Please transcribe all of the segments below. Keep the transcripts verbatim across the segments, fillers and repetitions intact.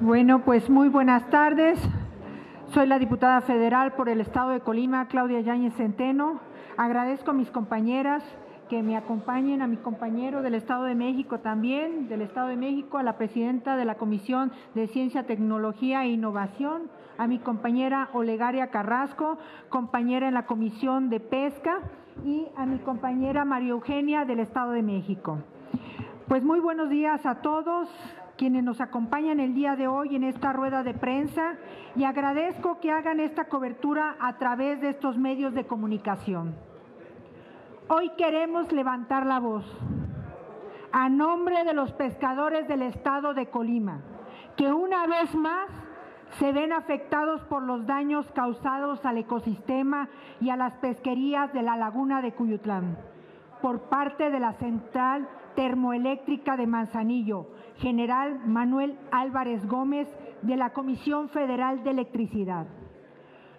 Bueno, pues muy buenas tardes. Soy la diputada federal por el Estado de Colima, Claudia Yáñez Centeno. Agradezco a mis compañeras que me acompañen, a mi compañero del Estado de México también, del Estado de México, a la presidenta de la Comisión de Ciencia, Tecnología e Innovación, a mi compañera Olegaria Carrazco, compañera en la Comisión de Pesca, y a mi compañera María Eugenia del Estado de México. Pues muy buenos días a todos quienes nos acompañan el día de hoy en esta rueda de prensa, y agradezco que hagan esta cobertura a través de estos medios de comunicación. Hoy queremos levantar la voz a nombre de los pescadores del Estado de Colima, que una vez más se ven afectados por los daños causados al ecosistema y a las pesquerías de la Laguna de Cuyutlán por parte de la Central Termoeléctrica de Manzanillo, General Manuel Álvarez Gómez, de la Comisión Federal de Electricidad.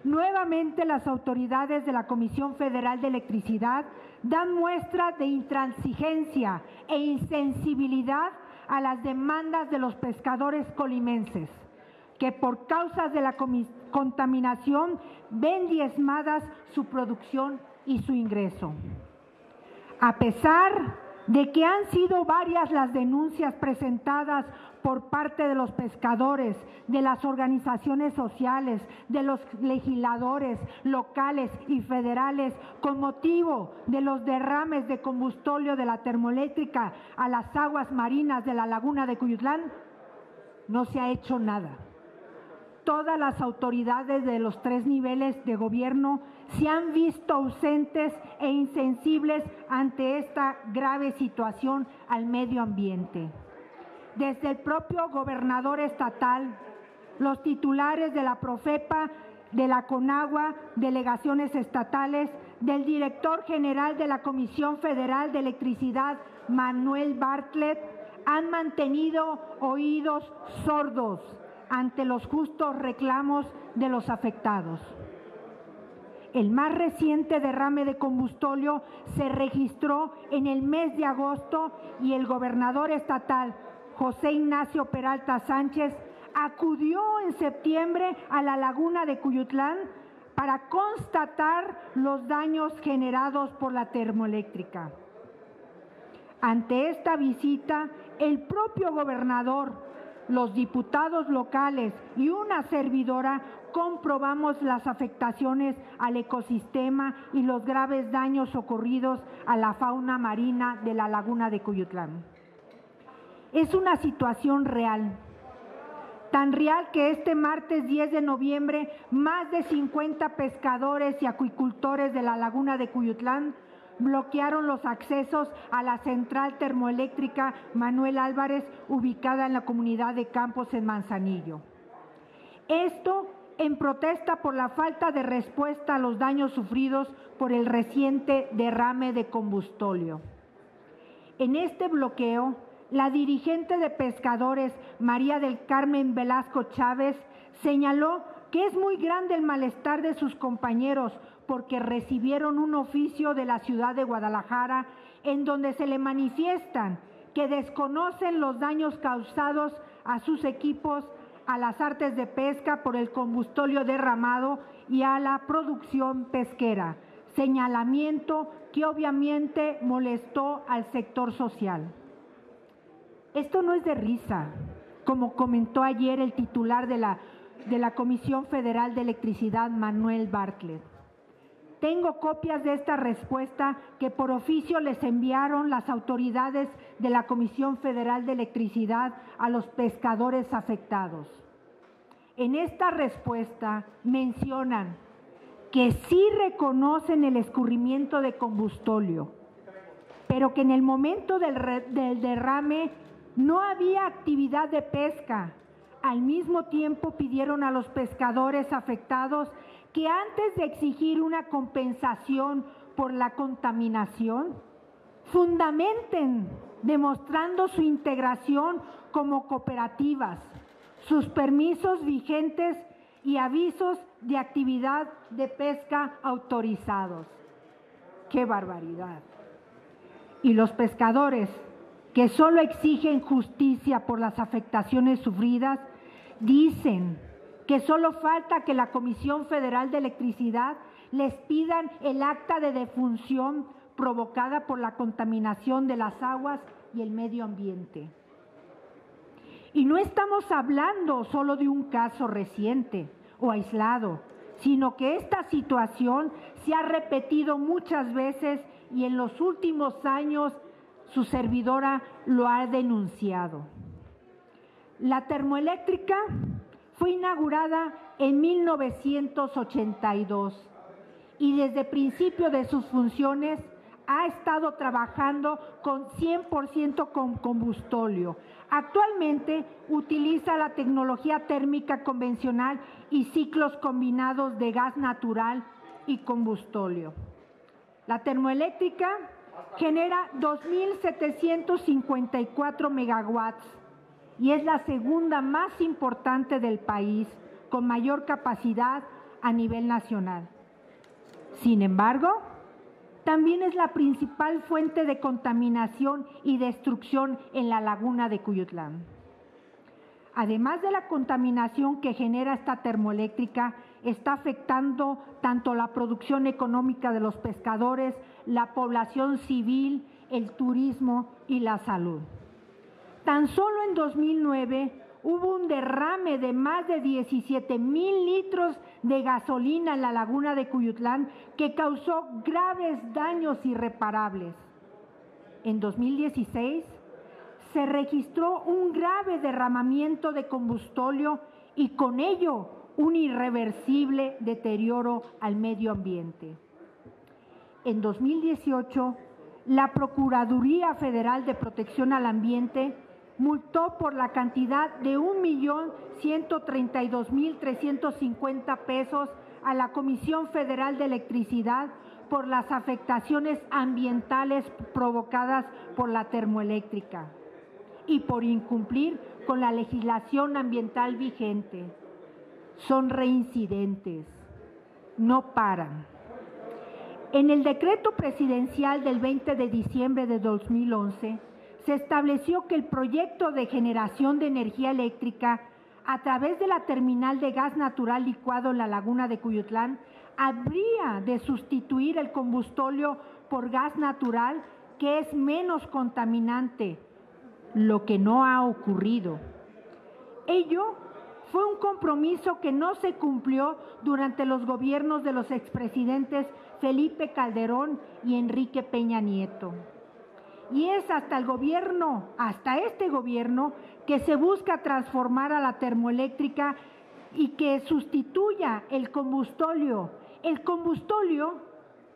Nuevamente las autoridades de la Comisión Federal de Electricidad dan muestras de intransigencia e insensibilidad a las demandas de los pescadores colimenses, que por causas de la contaminación ven diezmadas su producción y su ingreso. A pesar de que han sido varias las denuncias presentadas por parte de los pescadores, de las organizaciones sociales, de los legisladores locales y federales con motivo de los derrames de combustóleo de la termoeléctrica a las aguas marinas de la Laguna de Cuyutlán, no se ha hecho nada. Todas las autoridades de los tres niveles de gobierno se han visto ausentes e insensibles ante esta grave situación al medio ambiente. Desde el propio gobernador estatal, los titulares de la Profepa, de la Conagua, delegaciones estatales, del director general de la Comisión Federal de Electricidad, Manuel Bartlett, han mantenido oídos sordos ante los justos reclamos de los afectados. El más reciente derrame de combustóleo se registró en el mes de agosto y el gobernador estatal, José Ignacio Peralta Sánchez, acudió en septiembre a la Laguna de Cuyutlán para constatar los daños generados por la termoeléctrica. Ante esta visita, el propio gobernador, los diputados locales y una servidora comprobamos las afectaciones al ecosistema y los graves daños ocurridos a la fauna marina de la Laguna de Cuyutlán. Es una situación real, tan real que este martes diez de noviembre más de cincuenta pescadores y acuicultores de la Laguna de Cuyutlán bloquearon los accesos a la Central Termoeléctrica Manuel Álvarez, ubicada en la comunidad de Campos en Manzanillo. Esto en protesta por la falta de respuesta a los daños sufridos por el reciente derrame de combustóleo. En este bloqueo, la dirigente de pescadores, María del Carmen Velasco Chávez, señaló que es muy grande el malestar de sus compañeros, porque recibieron un oficio de la ciudad de Guadalajara en donde se le manifiestan que desconocen los daños causados a sus equipos, a las artes de pesca por el combustóleo derramado y a la producción pesquera, señalamiento que obviamente molestó al sector social. Esto no es de risa, como comentó ayer el titular de la, de la Comisión Federal de Electricidad, Manuel Bartlett. Tengo copias de esta respuesta que por oficio les enviaron las autoridades de la Comisión Federal de Electricidad a los pescadores afectados. En esta respuesta mencionan que sí reconocen el escurrimiento de combustóleo, pero que en el momento del, del derrame no había actividad de pesca. Al mismo tiempo pidieron a los pescadores afectados que antes de exigir una compensación por la contaminación, fundamenten demostrando su integración como cooperativas, sus permisos vigentes y avisos de actividad de pesca autorizados. ¡Qué barbaridad! Y los pescadores, que solo exigen justicia por las afectaciones sufridas, Dicen que solo falta que la Comisión Federal de Electricidad les pidan el acta de defunción provocada por la contaminación de las aguas y el medio ambiente. Y no estamos hablando solo de un caso reciente o aislado, sino que esta situación se ha repetido muchas veces y en los últimos años su servidora lo ha denunciado. La termoeléctrica fue inaugurada en mil novecientos ochenta y dos y desde principio de sus funciones ha estado trabajando con cien por ciento con combustóleo. Actualmente utiliza la tecnología térmica convencional y ciclos combinados de gas natural y combustóleo. La termoeléctrica genera dos mil setecientos cincuenta y cuatro megawatts y es la segunda más importante del país, con mayor capacidad a nivel nacional. Sin embargo, también es la principal fuente de contaminación y destrucción en la Laguna de Cuyutlán. Además de la contaminación que genera esta termoeléctrica, está afectando tanto la producción económica de los pescadores, la población civil, el turismo y la salud. Tan solo en dos mil nueve hubo un derrame de más de diecisiete mil litros de gasolina en la Laguna de Cuyutlán que causó graves daños irreparables. En dos mil dieciséis se registró un grave derramamiento de combustóleo y con ello un irreversible deterioro al medio ambiente. En dos mil dieciocho, la Procuraduría Federal de Protección al Ambiente multó por la cantidad de un millón ciento treinta y dos mil trescientos cincuenta pesos a la Comisión Federal de Electricidad por las afectaciones ambientales provocadas por la termoeléctrica y por incumplir con la legislación ambiental vigente. Son reincidentes, no paran. En el decreto presidencial del veinte de diciembre de dos mil once, se estableció que el proyecto de generación de energía eléctrica a través de la terminal de gas natural licuado en la Laguna de Cuyutlán habría de sustituir el combustóleo por gas natural, que es menos contaminante, lo que no ha ocurrido. Ello fue un compromiso que no se cumplió durante los gobiernos de los expresidentes Felipe Calderón y Enrique Peña Nieto. Y es hasta el gobierno, hasta este gobierno, que se busca transformar a la termoeléctrica y que sustituya el combustóleo. El combustóleo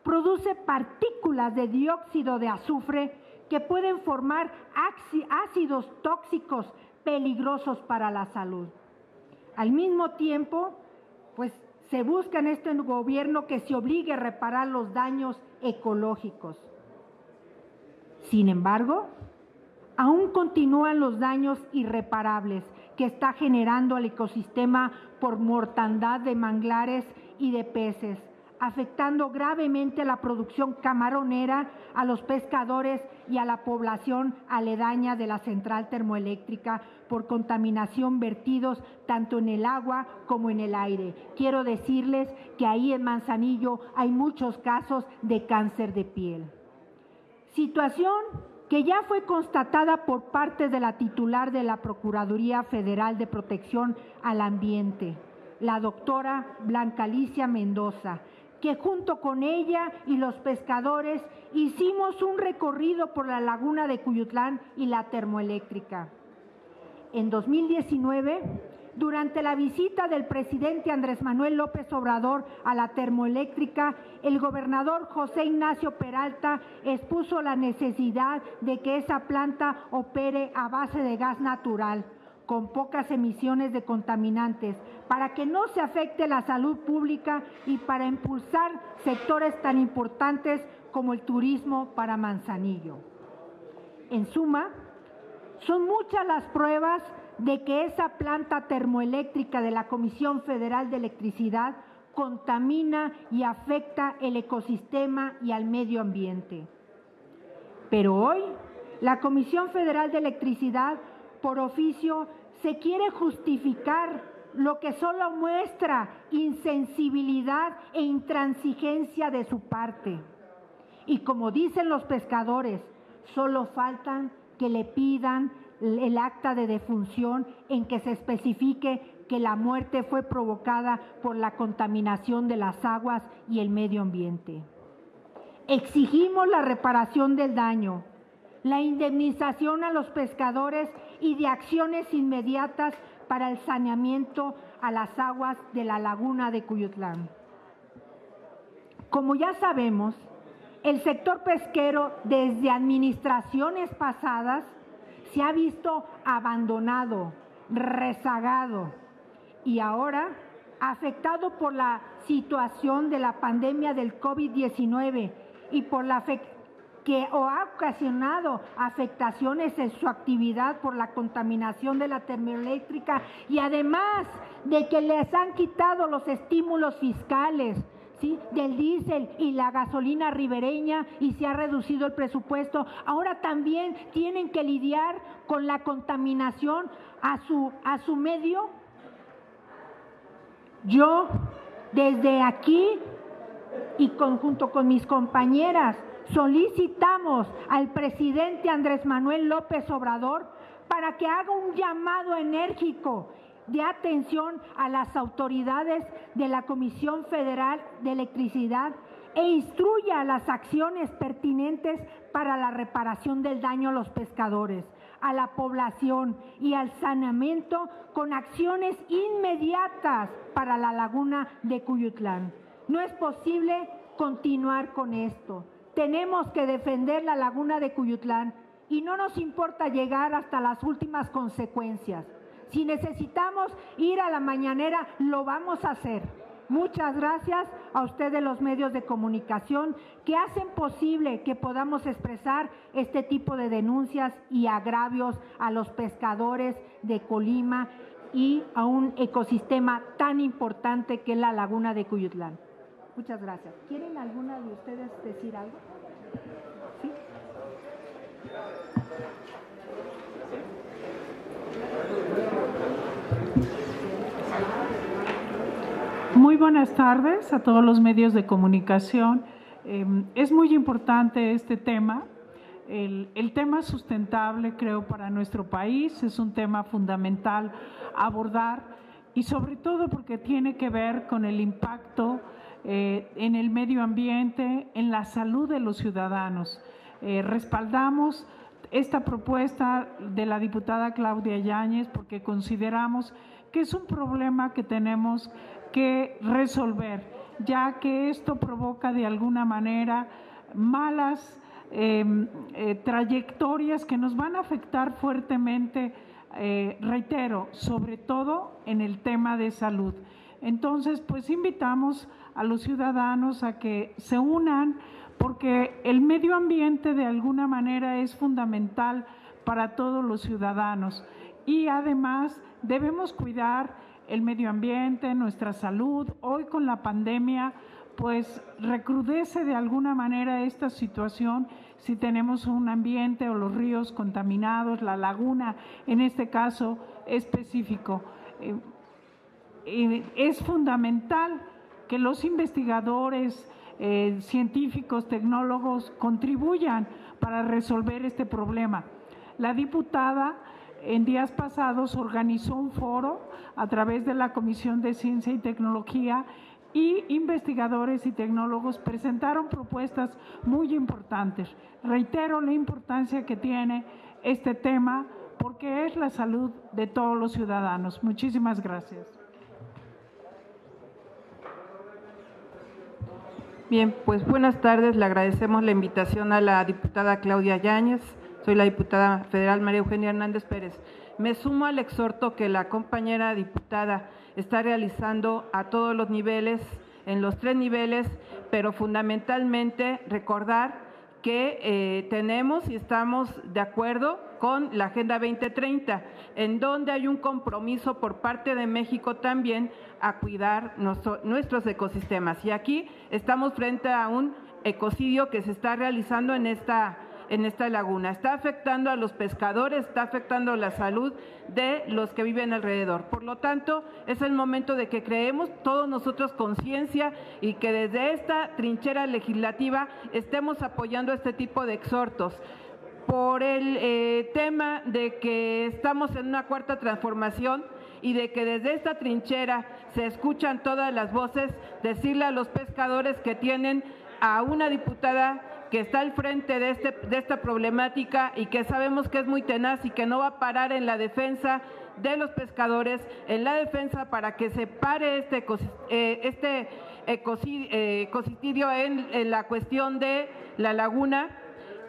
produce partículas de dióxido de azufre que pueden formar ácidos tóxicos peligrosos para la salud. Al mismo tiempo, pues se busca en este gobierno que se obligue a reparar los daños ecológicos. Sin embargo, aún continúan los daños irreparables que está generando al ecosistema por mortandad de manglares y de peces, afectando gravemente la producción camaronera, a los pescadores y a la población aledaña de la central termoeléctrica por contaminación vertidos tanto en el agua como en el aire. Quiero decirles que ahí en Manzanillo hay muchos casos de cáncer de piel. Situación que ya fue constatada por parte de la titular de la Procuraduría Federal de Protección al Ambiente, la doctora Blanca Alicia Mendoza, que junto con ella y los pescadores hicimos un recorrido por la Laguna de Cuyutlán y la termoeléctrica. En dos mil diecinueve, durante la visita del presidente Andrés Manuel López Obrador a la termoeléctrica, el gobernador José Ignacio Peralta expuso la necesidad de que esa planta opere a base de gas natural, con pocas emisiones de contaminantes, para que no se afecte la salud pública y para impulsar sectores tan importantes como el turismo para Manzanillo. En suma, son muchas las pruebas de que esa planta termoeléctrica de la Comisión Federal de Electricidad contamina y afecta el ecosistema y al medio ambiente. Pero hoy, la Comisión Federal de Electricidad, por oficio, se quiere justificar lo que solo muestra insensibilidad e intransigencia de su parte. Y como dicen los pescadores, solo faltan que le pidan el acta de defunción en que se especifique que la muerte fue provocada por la contaminación de las aguas y el medio ambiente. Exigimos la reparación del daño, la indemnización a los pescadores y de acciones inmediatas para el saneamiento a las aguas de la Laguna de Cuyutlán. Como ya sabemos, el sector pesquero desde administraciones pasadas se ha visto abandonado, rezagado y ahora afectado por la situación de la pandemia del COVID diecinueve y por la que o ha ocasionado afectaciones en su actividad por la contaminación de la termoeléctrica y además de que les han quitado los estímulos fiscales, ¿sí?, del diésel y la gasolina ribereña y se ha reducido el presupuesto. Ahora también tienen que lidiar con la contaminación a su, a su medio. Yo desde aquí y con, junto con mis compañeras solicitamos al presidente Andrés Manuel López Obrador para que haga un llamado enérgico de atención a las autoridades de la Comisión Federal de Electricidad e instruya las acciones pertinentes para la reparación del daño a los pescadores, a la población y al saneamiento con acciones inmediatas para la Laguna de Cuyutlán. No es posible continuar con esto. Tenemos que defender la Laguna de Cuyutlán y no nos importa llegar hasta las últimas consecuencias. Si necesitamos ir a la mañanera, lo vamos a hacer. Muchas gracias a ustedes, los medios de comunicación, que hacen posible que podamos expresar este tipo de denuncias y agravios a los pescadores de Colima y a un ecosistema tan importante que es la Laguna de Cuyutlán. Muchas gracias. ¿Quieren alguna de ustedes decir algo? ¿Sí? Muy buenas tardes a todos los medios de comunicación. Eh, es muy importante este tema. El, el tema sustentable, creo, para nuestro país es un tema fundamental abordar y sobre todo porque tiene que ver con el impacto Eh, en el medio ambiente, en la salud de los ciudadanos. Eh, respaldamos esta propuesta de la diputada Claudia Yáñez porque consideramos que es un problema que tenemos que resolver, ya que esto provoca de alguna manera malas eh, eh, trayectorias que nos van a afectar fuertemente, eh, reitero, sobre todo en el tema de salud. Entonces, pues invitamos a los ciudadanos a que se unan porque el medio ambiente de alguna manera es fundamental para todos los ciudadanos y además debemos cuidar el medio ambiente, nuestra salud. Hoy con la pandemia pues recrudece de alguna manera esta situación si tenemos un ambiente o los ríos contaminados, la laguna en este caso específico. Eh, eh, es fundamental que los investigadores, eh, científicos, tecnólogos contribuyan para resolver este problema. La diputada en días pasados organizó un foro a través de la Comisión de Ciencia y Tecnología y investigadores y tecnólogos presentaron propuestas muy importantes. Reitero la importancia que tiene este tema porque es la salud de todos los ciudadanos. Muchísimas gracias. Bien, pues buenas tardes, le agradecemos la invitación a la diputada Claudia Yáñez, soy la diputada federal María Eugenia Hernández Pérez. Me sumo al exhorto que la compañera diputada está realizando a todos los niveles, en los tres niveles, pero fundamentalmente recordar que eh, tenemos y estamos de acuerdo con la Agenda veinte treinta, en donde hay un compromiso por parte de México también a cuidar nuestro, nuestros ecosistemas. Y aquí estamos frente a un ecocidio que se está realizando en esta en esta laguna. Está afectando a los pescadores, está afectando la salud de los que viven alrededor. Por lo tanto, es el momento de que creemos todos nosotros conciencia y que desde esta trinchera legislativa estemos apoyando este tipo de exhortos. Por el eh, tema de que estamos en una cuarta transformación y de que desde esta trinchera se escuchan todas las voces, decirle a los pescadores que tienen a una diputada que está al frente de, este, de esta problemática y que sabemos que es muy tenaz y que no va a parar en la defensa de los pescadores, en la defensa para que se pare este, ecos, eh, este ecocidio en, en la cuestión de la laguna.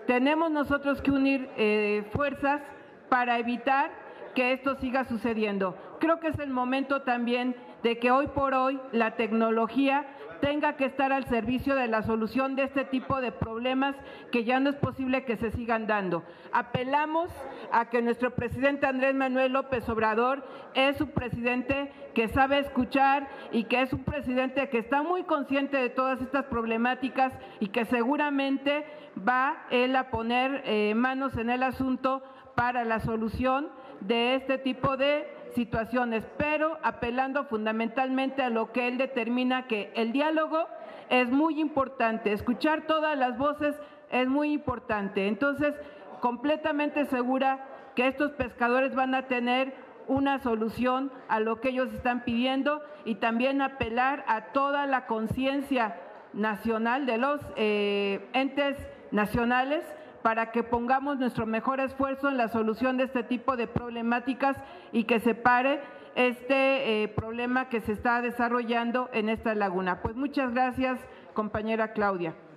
Tenemos nosotros que unir eh, fuerzas para evitar que esto siga sucediendo. Creo que es el momento también de que hoy por hoy la tecnología tenga que estar al servicio de la solución de este tipo de problemas que ya no es posible que se sigan dando. Apelamos a que nuestro presidente Andrés Manuel López Obrador es un presidente que sabe escuchar y que es un presidente que está muy consciente de todas estas problemáticas y que seguramente va él a poner eh, manos en el asunto para la solución de este tipo de situaciones, pero apelando fundamentalmente a lo que él determina, que el diálogo es muy importante, escuchar todas las voces es muy importante. Entonces, completamente segura que estos pescadores van a tener una solución a lo que ellos están pidiendo y también apelar a toda la conciencia nacional de los eh, entes nacionales para que pongamos nuestro mejor esfuerzo en la solución de este tipo de problemáticas y que se pare este eh, problema que se está desarrollando en esta laguna. Pues muchas gracias, compañera Claudia.